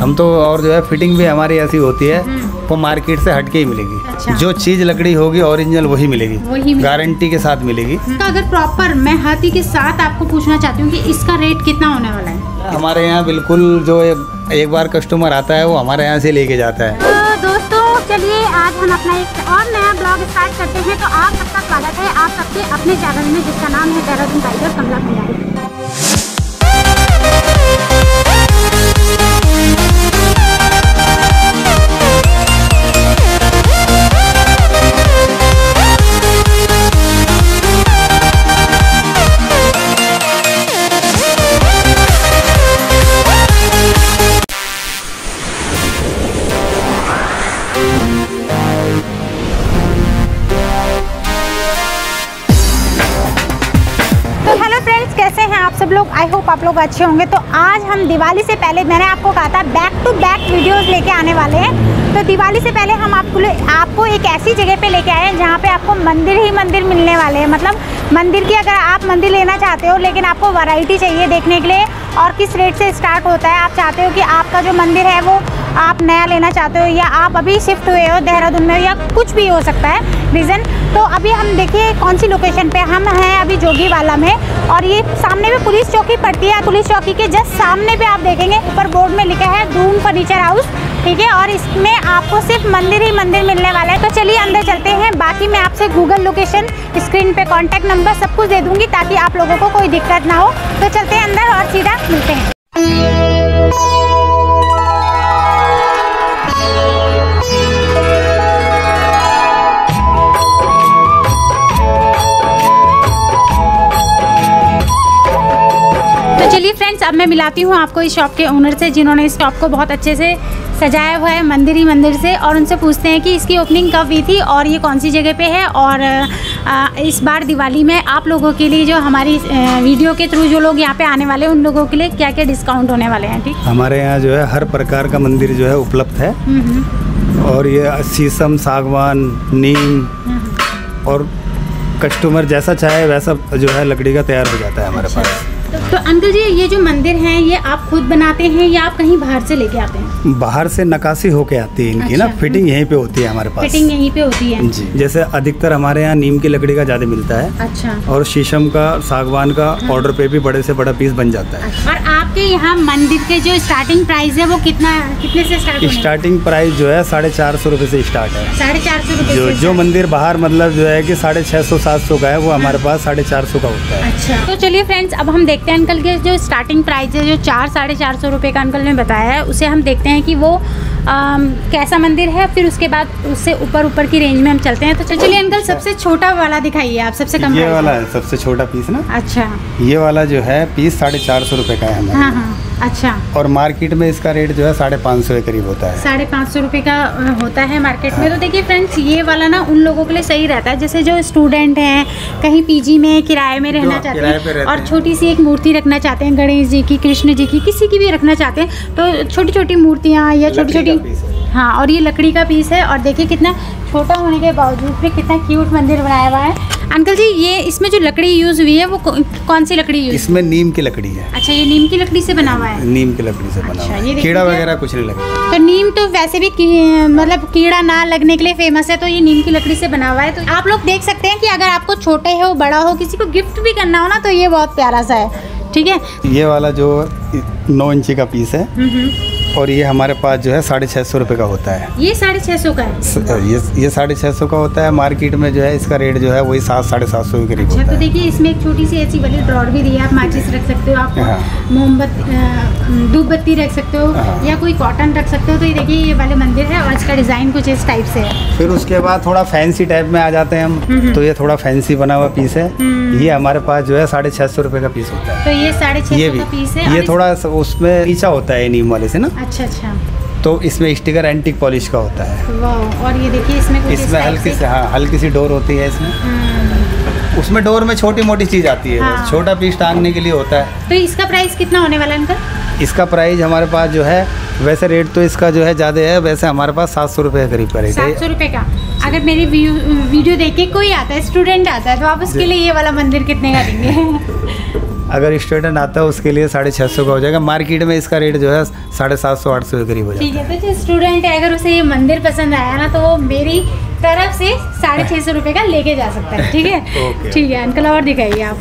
हम तो, और जो है फिटिंग भी हमारी ऐसी होती है वो मार्केट से हटके ही मिलेगी। अच्छा। जो चीज़ लकड़ी होगी ओरिजिनल वही मिलेगी, गारंटी के साथ मिलेगी। अगर प्रॉपर मैं हाथी के साथ आपको पूछना चाहती हूँ कि इसका रेट कितना होने वाला है? हमारे यहाँ बिल्कुल जो एक बार कस्टमर आता है वो हमारे यहाँ से लेके जाता है। चलिए आज हम अपना एक और नया ब्लॉग स्टार्ट करते हैं। तो आप सबका स्वागत है आप सबके अपने चैनल में जिसका नाम है देहरादून टाइगर कमला लोग। आई होप आप लोग अच्छे होंगे। तो आज हम दिवाली से पहले, मैंने आपको कहा था बैक टू बैक वीडियोस लेके आने वाले हैं, तो दिवाली से पहले हम आपको एक ऐसी जगह पे लेके आए हैं जहाँ पे आपको मंदिर ही मंदिर मिलने वाले हैं। मतलब मंदिर की, अगर आप मंदिर लेना चाहते हो लेकिन आपको वैरायटी चाहिए देखने के लिए और किस रेट से स्टार्ट होता है, आप चाहते हो कि आपका जो मंदिर है वो आप नया लेना चाहते हो या आप अभी शिफ्ट हुए हो देहरादून में, या कुछ भी हो सकता है रीज़न। तो अभी हम देखिए कौन सी लोकेशन पे हम हैं। अभी जोगीवाला में, और ये सामने में पुलिस चौकी पड़ती है। पुलिस चौकी के जस्ट सामने पे आप देखेंगे ऊपर बोर्ड में लिखा है डून फर्नीचर हाउस, ठीक है। और इसमें आपको सिर्फ मंदिर ही मंदिर मिलने वाला है। तो चलिए अंदर चलते हैं। बाकी मैं आपसे गूगल लोकेशन, स्क्रीन पे कॉन्टैक्ट नंबर सब कुछ दे दूँगी ताकि आप लोगों को कोई दिक्कत ना हो। तो चलते हैं अंदर और सीधा मिलते हैं। चलिए फ्रेंड्स, अब मैं मिलाती हूँ आपको इस शॉप के ओनर से जिन्होंने इस शॉप को बहुत अच्छे से सजाया हुआ है मंदिर ही मंदिर से, और उनसे पूछते हैं कि इसकी ओपनिंग कब हुई थी और ये कौन सी जगह पे है। और इस बार दिवाली में आप लोगों के लिए, जो हमारी वीडियो के थ्रू जो लोग यहाँ पे आने वाले हैं, उन लोगों के लिए क्या क्या डिस्काउंट होने वाले हैं। ठीक, हमारे यहाँ जो है हर प्रकार का मंदिर जो है उपलब्ध है, और ये शीशम, सागवान, नीम, और कस्टमर जैसा चाहे वैसा जो है लकड़ी का तैयार हो जाता है हमारे पास। तो अंकल जी, ये जो मंदिर हैं ये आप खुद बनाते हैं या आप कहीं बाहर से लेके आते हैं? बाहर से नकाशी होके आती है इनकी। अच्छा, ना फिटिंग यहीं पे होती है हमारे पास। फिटिंग यहीं पे होती है जी। जैसे अधिकतर हमारे यहाँ नीम की लकड़ी का ज्यादा मिलता है। अच्छा। और शीशम का, सागवान का ऑर्डर पे भी बड़े से बड़ा पीस बन जाता है। और आपके यहाँ मंदिर के जो स्टार्टिंग प्राइस है वो कितने से स्टार्ट? स्टार्टिंग प्राइस जो है 450 रुपए से स्टार्ट है। 450 रुपए। जो मंदिर बाहर मतलब जो है की 650-700 का है वो हमारे पास 450 का होता है। अच्छा। तो चलिए फ्रेंड्स, अब हम देखते हैं अंकल के जो स्टार्टिंग प्राइस है, जो 400-450 रुपये का अंकल ने बताया है, उसे हम देखते हैं कि वो कैसा मंदिर है। फिर उसके बाद उससे ऊपर की रेंज में हम चलते हैं। तो चलिए अंकल, सबसे छोटा वाला दिखाइए आप, सबसे कम ये वाला है सबसे छोटा पीस ना। अच्छा। ये वाला जो है पीस 450 रुपये का है। हाँ हाँ। अच्छा। और मार्केट में इसका रेट जो है 550 के करीब होता है। 550 रुपये का होता है मार्केट में। तो देखिए फ्रेंड्स, ये वाला ना उन लोगों के लिए सही रहता है जैसे जो स्टूडेंट हैं, कहीं पीजी में किराए में रहना चाहते हैं और छोटी सी एक मूर्ति रखना चाहते हैं, गणेश जी की, कृष्ण जी की, किसी की भी रखना चाहते हैं, तो छोटी छोटी मूर्तियाँ या छोटी छोटी, हाँ। और ये लकड़ी का पीस है, और देखिए कितना छोटा होने के बावजूद भी कितना क्यूट मंदिर बनाया हुआ है। अंकल जी, ये इसमें जो लकड़ी यूज हुई है वो कौन सी लकड़ी यूज? इसमें नीम की लकड़ी है। अच्छा, ये नीम की लकड़ी से बना हुआ है। नीम की लकड़ी से बना हुआ है, कीड़ा वगैरह कुछ नहीं लगा। तो नीम तो वैसे भी मतलब कीड़ा ना लगने के लिए फेमस है, तो ये नीम की लकड़ी से बना हुआ है। तो आप लोग देख सकते हैं कि अगर आपको छोटे हो, बड़ा हो, किसी को गिफ्ट भी करना हो ना, तो ये बहुत प्यारा सा है। ठीक है। ये वाला जो 9 इंची का पीस है, और ये हमारे पास जो है 650 रुपये का होता है। ये 650 का है। ये 650 का होता है। मार्केट में जो है इसका रेट जो है वही 700-750 के करीब होता है। तो देखिए, इसमें एक छोटी सी ऐसी बड़ी ड्रॉर भी दी है, आप माचिस रख सकते हो, आप मोमबत्ती, धूप बत्ती रख सकते हो, या कोई कॉटन रख सकते हो। तो ये देखिए, ये वाले मंदिर है और इसका डिज़ाइन कुछ इस टाइप से है। फिर उसके बाद थोड़ा फैंसी टाइप में आ जाते हैं हम, तो ये थोड़ा फैंसी बना हुआ पीस है। ये हमारे पास जो है 650 रुपये का पीस होता है। तो ये 650 का पीस है। ये थोड़ा उसमें नीचा होता है नीम वाले से ना। अच्छा अच्छा। तो इसमें स्टिकर एंटीक पॉलिश का होता है। वाह। और ये देखिए, इसमें हल्की सी, हाँ, हल्की सी डोर होती है इसमें। उसमें डोर में छोटी मोटी चीज़ आती है। हाँ। छोटा पीस टांगने के लिए होता है। तो इसका प्राइस कितना होने वाला है अंकल? इसका प्राइस हमारे पास जो है, वैसे रेट तो इसका जो है ज़्यादा है, वैसे हमारे पास 700 रुपये के करीब पड़ेगा। 700 रुपये का। अगर मेरी वीडियो देख के कोई आता है, स्टूडेंट आता है, तो आप उसके लिए ये वाला मंदिर कितने का देंगे? अगर स्टूडेंट आता है उसके लिए 650 का हो जाएगा। मार्केट में इसका रेट जो है 750-800 के करीब हो जाएगा। ठीक है, तो जो स्टूडेंट है अगर उसे ये मंदिर पसंद आया ना तो वो मेरी तरफ से 650 रुपये का लेके जा सकता है। ठीक है, ठीक है अंकल, और दिखाइए आप।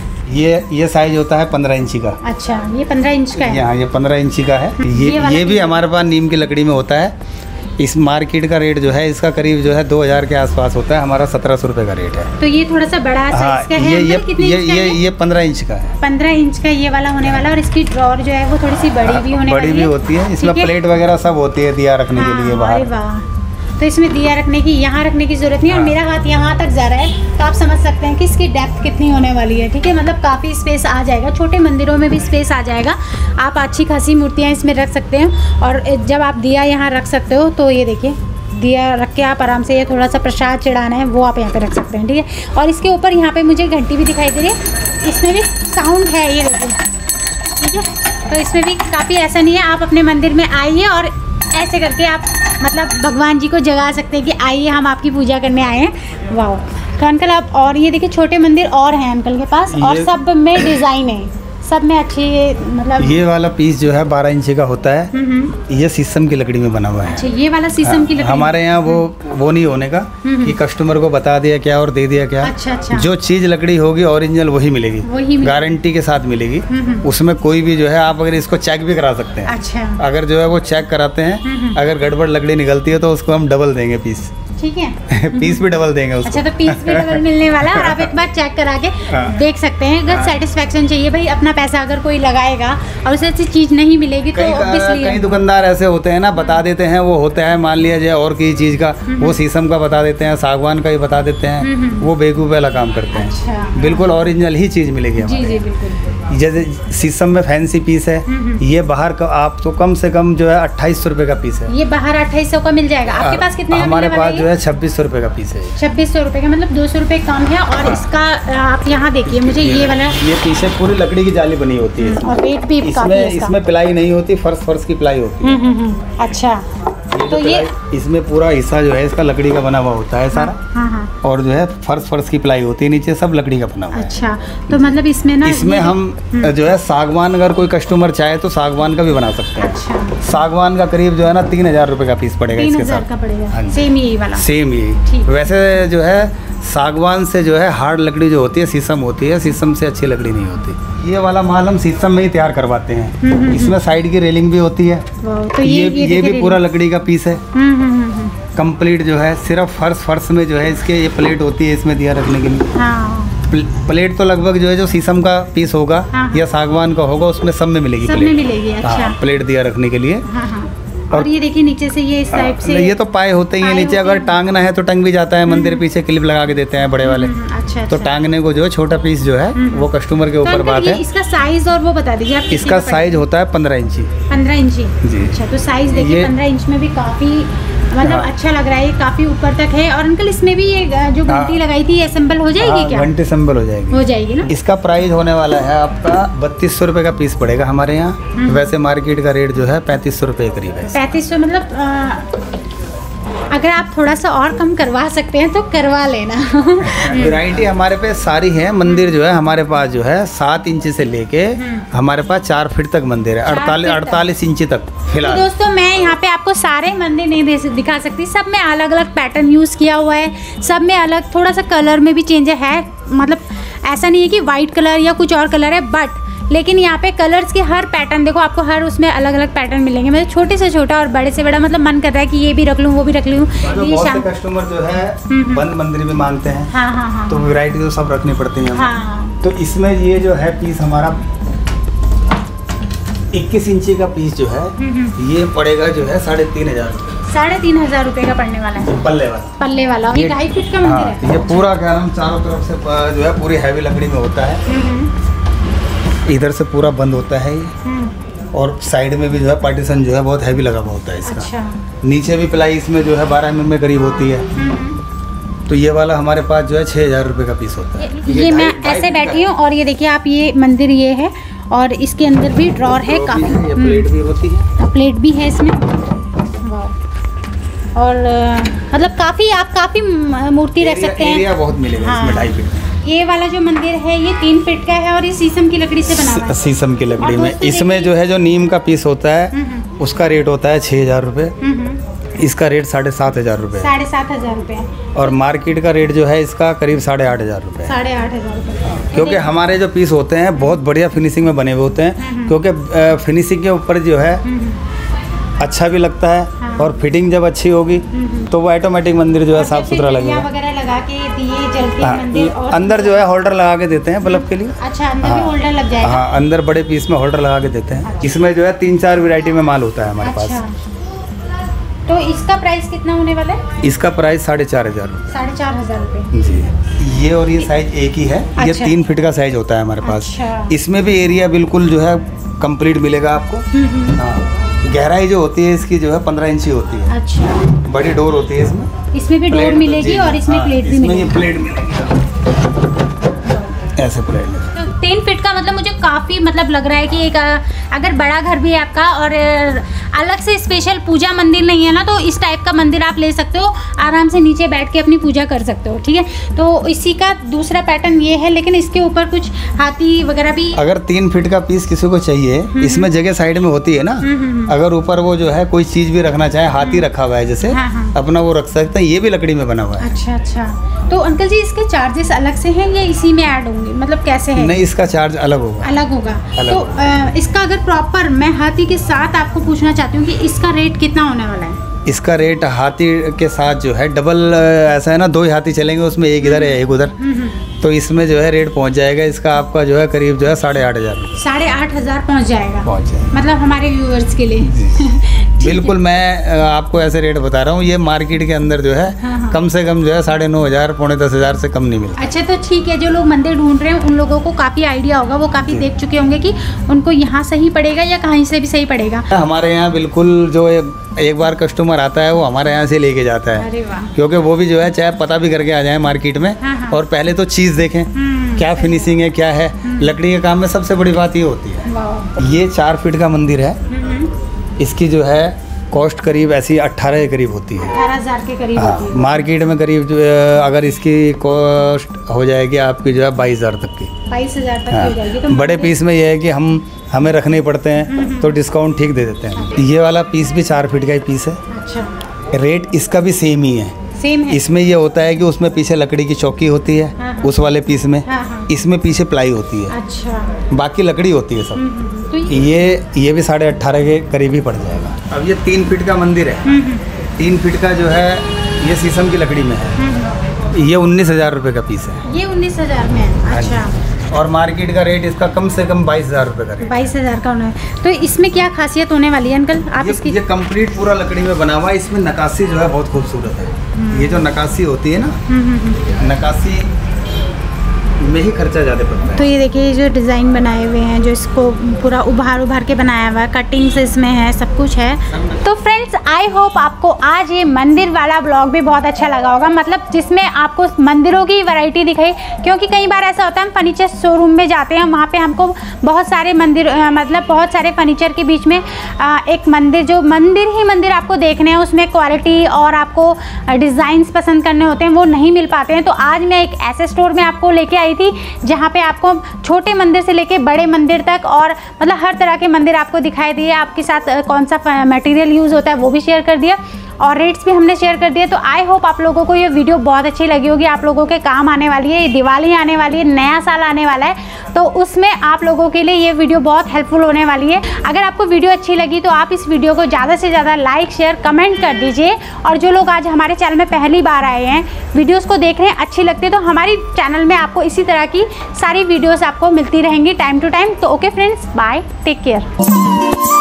ये साइज होता है 15 इंची का। अच्छा, ये 15 इंच का है। हाँ, ये 15 इंची का है। ये भी हमारे पास नीम की लकड़ी में होता है। इस मार्केट का रेट जो है इसका करीब जो है 2000 के आसपास होता है। हमारा 1700 रुपये का रेट है। तो ये थोड़ा सा बड़ा साइज का है। ये 15 इंच का है। 15 इंच का ये वाला होने वाला, और इसकी ड्रॉर जो है वो थोड़ी सी बड़ी भी होती है। इसमें प्लेट वगैरह सब होती है दिया रखने के लिए बाहर, तो इसमें दिया रखने की यहाँ रखने की ज़रूरत नहीं है। और मेरा हाथ यहाँ तक जा रहा है तो आप समझ सकते हैं कि इसकी डेप्थ कितनी होने वाली है। ठीक है, मतलब काफ़ी स्पेस आ जाएगा, छोटे मंदिरों में भी स्पेस आ जाएगा। आप अच्छी खासी मूर्तियाँ इसमें रख सकते हैं। और जब आप दिया यहाँ रख सकते हो तो ये देखिए दिया रख के आप आराम से ये थोड़ा सा प्रसाद चढ़ाना है वो आप यहाँ पे रख सकते हैं। ठीक है, और इसके ऊपर यहाँ पर मुझे घंटी भी दिखाई दे रही है, इसमें भी साउंड है ये देखिए। ठीक है, तो इसमें भी काफ़ी ऐसा नहीं है। आप अपने मंदिर में आइए और ऐसे करके आप मतलब भगवान जी को जगा सकते हैं कि आइए हम आपकी पूजा करने आए हैं। वाओ, तो अंकल आप और ये देखिए छोटे मंदिर और हैं अंकल के पास, और सब में डिज़ाइन है, सब में अच्छी मतलब। ये वाला पीस जो है 12 इंच का होता है। ये शीशम की लकड़ी में बना हुआ है। अच्छा, ये वाला शीशम की लकड़ी। हमारे यहाँ वो नहीं होने का कि कस्टमर को बता दिया क्या और दे दिया क्या। अच्छा, जो चीज़ लकड़ी होगी ओरिजिनल वही मिलेगी, गारंटी के साथ मिलेगी। उसमें कोई भी जो है आप अगर इसको चेक भी करा सकते हैं। अच्छा, अगर जो है वो चेक कराते हैं, अगर गड़बड़ लकड़ी निकलती है तो उसको हम डबल देंगे पीस। ठीक है, पीस भी डबल देंगे उसको। अच्छा, तो पीस भी डबल मिलने वाला। और आप एक बार चेक करा के देख सकते हैं। अगर सेटिस्फेक्शन चाहिए भाई, अपना पैसा अगर कोई लगाएगा और उसे अच्छी चीज़ नहीं मिलेगी तो ऑब्वियसली। कई दुकानदार ऐसे होते हैं ना, बता देते हैं वो होता है, मान लिया जाए और किसी चीज़ का, वो शीशम का बता देते हैं, सागवान का भी बता देते हैं, वो बेवकूफ़ वाला काम करते हैं। बिल्कुल ओरिजिनल ही चीज़ मिलेगी। जी जी बिल्कुल। जैसे शीशम में फैंसी पीस है, ये बाहर का आपको कम से कम जो है 2800 रुपये का पीस है। ये बाहर 2800 का मिल जाएगा। आपके पास कितने? हमारे पास जो है 2600 रुपये का पीस है। 2600 रुपये का मतलब 200 रुपये कम है। और इसका आप यहाँ देखिए, मुझे ये वाला ये पीस है, पूरी लकड़ी की जाली बनी होती है। और रेट भी इसमें प्लाई नहीं होती, फर्श की प्लाई होती है। अच्छा, तो ये इसमें पूरा हिस्सा जो है इसका लकड़ी का बना हुआ होता है सारा। हाँ। और जो है फर्श की प्लाई होती है, नीचे सब लकड़ी का बना हुआ। अच्छा, तो मतलब इसमें ना इसमें हम जो है सागवान, अगर कोई कस्टमर चाहे तो सागवान का भी बना सकते हैं। अच्छा। सागवान का करीब जो है ना 3000 रुपये का पीस पड़ेगा। 3000 का पड़ेगा, सेम यही वाला। सेम यही। वैसे जो है सागवान से जो है हार्ड लकड़ी जो होती है शीशम होती है, शीशम से अच्छी लकड़ी नहीं होती। ये वाला माल हम शीशम में ही तैयार करवाते हैं। इसमें साइड की रेलिंग भी होती है। तो ये भी पूरा लकड़ी का पीस है, कंप्लीट जो है। सिर्फ फर्श में जो है इसके ये प्लेट होती है, इसमें दिया रखने के लिए। हाँ। प्लेट तो लगभग जो है जो शीशम का पीस होगा या सागवान का होगा उसमें सब में मिलेगी प्लेट। हाँ, प्लेट दिया रखने के लिए। और ये देखिए नीचे से ये इस टाइप से ये तो पाए होते ही हैं नीचे। अगर टांगना है तो टंग भी जाता है। मंदिर पीछे क्लिप लगा के देते हैं बड़े वाले। अच्छा, तो टांगने को जो है छोटा पीस जो है वो कस्टमर के ऊपर बात है। इसका साइज और वो बता दीजिए आप। इसका साइज होता है 15 इंची। 15 इंची जी। अच्छा, तो साइज देखिए 15 इंच में भी काफी मतलब अच्छा लग रहा है, काफी ऊपर तक है। और अंकल इसमें भी ये जो घंटी लगाई थी ये असेंबल हो जाएगी क्या? घंटी असेंबल हो जाएगी ना। इसका प्राइस होने वाला है आपका 3200 रुपये का पीस पड़ेगा हमारे यहाँ। वैसे मार्केट का रेट जो है 3500 रुपये करीब है। 3500 मतलब अगर आप थोड़ा सा और कम करवा सकते हैं तो करवा लेना। वैरायटी हमारे पे सारी है। मंदिर जो है हमारे पास जो है 7 इंच से लेके हमारे पास 4 फीट तक मंदिर है। 48 इंच तक फिलहाल। तो दोस्तों मैं यहाँ पे आपको सारे मंदिर नहीं दिखा सकती, सब में अलग अलग पैटर्न यूज़ किया हुआ है, सब में अलग थोड़ा सा कलर में भी चेंज है। मतलब ऐसा नहीं है कि वाइट कलर या कुछ और कलर है, बट लेकिन यहाँ पे कलर्स के हर पैटर्न देखो आपको, हर उसमें अलग अलग पैटर्न मिलेंगे। मतलब छोटे से छोटा और बड़े से बड़ा, मतलब मन कर रहा है कि ये भी रख लूँ वो भी रख लूँ। कस्टमर जो है बंद मंदिर में मांगते हैं। हाँ हाँ हाँ। तो वैरायटी तो सब रखनी पड़ती है। हाँ। तो इसमें ये जो है पीस हमारा 21 इंची का पीस जो है ये पड़ेगा जो है 3500 रुपये। 3500 रुपये का पड़ने वाला है। पल्ले वाला ये 2.5 फीट का मंदिर है। ये पूरा क्या नाम चारों तरफ से जो है पूरी हैवी लकड़ी में होता है। इधर से पूरा बंद होता है और साइड में भी जो है पार्टीशन जो है बहुत हैवी लगा हुआ होता है इसका। अच्छा। नीचे भी प्लाई इसमें जो है 12 mm में करीब होती है। तो ये वाला हमारे पास जो है 6000 रुपये का पीस होता है। ये मैं ऐसे बैठी हूँ और ये देखिए आप, ये मंदिर ये है और इसके अंदर भी ड्रॉर है काफ़ी। प्लेट भी होती है, प्लेट भी है इसमें। और मतलब काफ़ी आप मूर्ति रख सकते हैं। बहुत मिलेगा इसमें 2.5 फीट। ये वाला जो मंदिर है ये 3 फीट का है और ये शीशम की लकड़ी से बना हुआ है। शीशम की लकड़ी में इसमें जो है जो नीम का पीस होता है उसका रेट होता है 6,000 रुपये, इसका रेट 7,500 रुपये। 7,500 रुपये और मार्केट का रेट जो है इसका करीब 8,500 रुपये। 8,500 रुपये क्योंकि हमारे जो पीस होते हैं बहुत बढ़िया फिनिशिंग में बने हुए होते हैं, क्योंकि फिनिशिंग के ऊपर जो है अच्छा भी लगता है। हाँ। और फिटिंग जब अच्छी होगी तो वो ऑटोमेटिक मंदिर जो है साफ सुथरा लगेगा। वगैरह लगा के दिए जलते मंदिर और अंदर जो है होल्डर लगा के देते हैं बल्ब के लिए। अच्छा, अंदर भी होल्डर लग जाएगा? हाँ, अंदर बड़े पीस में होल्डर लगा के देते हैं। इसमें जो है 3-4 वेरायटी में माल होता है हमारे पास। तो इसका प्राइस कितना होने वाला है? इसका प्राइस 4,500 रुपये। 4,500 रुपये जी। ये और ये साइज एक ही है। ये 3 फीट का साइज होता है हमारे पास। इसमें भी एरिया बिल्कुल जो है कम्प्लीट मिलेगा आपको। गहराई जो होती है इसकी जो है 15 इंच ही होती है। अच्छा, बड़ी डोर होती है इसमें। इसमें भी डोर मिलेगी और इसमें प्लेट भी मिलेगी। इसमें प्लेट मिलेगी, ऐसे प्लेट। तो 3 फीट का मतलब मुझे काफ़ी मतलब लग रहा है कि एक अगर बड़ा घर भी है आपका और अलग से स्पेशल पूजा मंदिर नहीं है ना, तो इस टाइप का मंदिर आप ले सकते हो, आराम से नीचे बैठ के अपनी पूजा कर सकते हो। ठीक है, तो इसी का दूसरा पैटर्न ये है, लेकिन इसके ऊपर कुछ हाथी वगैरह भी। अगर 3 फीट का पीस किसी को चाहिए, इसमें जगह साइड में होती है ना, अगर ऊपर वो जो है कोई चीज़ भी रखना चाहे, हाथी रखा हुआ है जैसे, अपना वो रख सकते हैं। ये भी लकड़ी में बना हुआ है। अच्छा अच्छा, तो अंकल जी इसके चार्जेस अलग से हैं या इसी में ऐड होंगे, मतलब कैसे है? नहीं, इसका चार्ज अलग होगा। अलग होगा। तो इसका अगर प्रॉपर मैं हाथी के साथ आपको पूछना चाहती हूँ कि इसका रेट कितना होने वाला है? इसका रेट हाथी के साथ जो है डबल, ऐसा है ना, 2 ही हाथी चलेंगे उसमें, एक इधर है एक उधर, तो इसमें जो है रेट पहुंच जाएगा इसका आपका जो है करीब जो है 8,500। 8,500 पहुँच जाएगा। मतलब हमारे व्यूअर्स के लिए बिल्कुल मैं आपको ऐसे रेट बता रहा हूँ। ये मार्केट के अंदर जो है कम से कम जो है 9,500 पौने 10,000 से कम नहीं मिलता। अच्छा, तो ठीक है, जो लोग मंदिर ढूंढ रहे हैं उन लोगों को काफ़ी आइडिया होगा, वो काफ़ी देख चुके होंगे कि उनको यहाँ सही पड़ेगा या कहीं से भी सही पड़ेगा। हमारे यहाँ बिल्कुल जो एक बार कस्टमर आता है वो हमारे यहाँ से लेके जाता है, क्योंकि वो भी जो है चाहे पता भी करके आ जाए मार्केट में, और पहले तो चीज़ देखें क्या फिनिशिंग है क्या है। लकड़ी के काम में सबसे बड़ी बात ये होती है। ये 4 फीट का मंदिर है, इसकी जो है कॉस्ट करीब ऐसी 18 के करीब होती है। 18,000 के करीब। हाँ, मार्केट में करीब जो अगर इसकी कॉस्ट हो जाएगी आपकी जो है 22,000 तक की। 22,000 तक हो जाएगी। तो बड़े पीस में यह है कि हमें रखने पड़ते हैं तो डिस्काउंट ठीक दे देते हैं। ये वाला पीस भी 4 फीट का ही पीस है। अच्छा, रेट इसका भी सेम ही है। सेम है। इसमें यह होता है कि उसमें पीछे लकड़ी की चौकी होती है उस वाले पीस में, इसमें पीछे प्लाई होती है। अच्छा, बाकी लकड़ी होती है सब। तो ये भी 18,500 के करीब ही पड़ जाएगा। अब ये 3 फीट का मंदिर है। 3 फीट का जो है ये शीशम की लकड़ी में है। ये 19,000 रुपये का पीस है। ये 19,000 में है। अच्छा, और मार्केट का रेट इसका कम से कम 22,000 रुपये का रेट। 22,000 का होना है। तो इसमें क्या खासियत होने वाली है अंकल आप इसकी? ये कम्प्लीट पूरा लकड़ी में बना हुआ है। इसमें नक्काशी जो है बहुत खूबसूरत है। ये जो नक्काशी होती है ना, नक्काशी में ही खर्चा ज़्यादा पड़ता है। तो ये देखिए, ये जो डिज़ाइन बनाए हुए हैं, जो इसको पूरा उभार के बनाया हुआ है, कटिंग्स इसमें है, सब कुछ है। तो फ्रेंड्स, आई होप आपको आज ये मंदिर वाला ब्लॉग भी बहुत अच्छा लगा होगा, मतलब जिसमें आपको मंदिरों की वैरायटी दिखाई, क्योंकि कई बार ऐसा होता है हम फर्नीचर शोरूम में जाते हैं, वहाँ पर हमको बहुत सारे मंदिर मतलब बहुत सारे फर्नीचर के बीच में एक मंदिर, जो मंदिर आपको देखने हैं, उसमें क्वालिटी और आपको डिज़ाइंस पसंद करने होते हैं, वो नहीं मिल पाते हैं। तो आज मैं एक ऐसे स्टोर में आपको लेके आई थी जहाँ पे आपको छोटे मंदिर से लेके बड़े मंदिर तक और मतलब हर तरह के मंदिर आपको दिखाई दिए, आपके साथ कौन सा मटेरियल यूज़ होता है वो भी शेयर कर दिया और रेट्स भी हमने शेयर कर दिए। तो आई होप आप लोगों को ये वीडियो बहुत अच्छी लगी होगी, आप लोगों के काम आने वाली है। दिवाली आने वाली है, नया साल आने वाला है, तो उसमें आप लोगों के लिए ये वीडियो बहुत हेल्पफुल होने वाली है। अगर आपको वीडियो अच्छी लगी तो आप इस वीडियो को ज़्यादा से ज़्यादा लाइक शेयर कमेंट कर दीजिए। और जो लोग आज हमारे चैनल में पहली बार आए हैं, वीडियोज़ को देख रहे हैं, अच्छी लगती है, तो हमारे चैनल में आपको इसी तरह की सारी वीडियोज़ आपको मिलती रहेंगी टाइम टू टाइम। तो okay friends, bye, take care.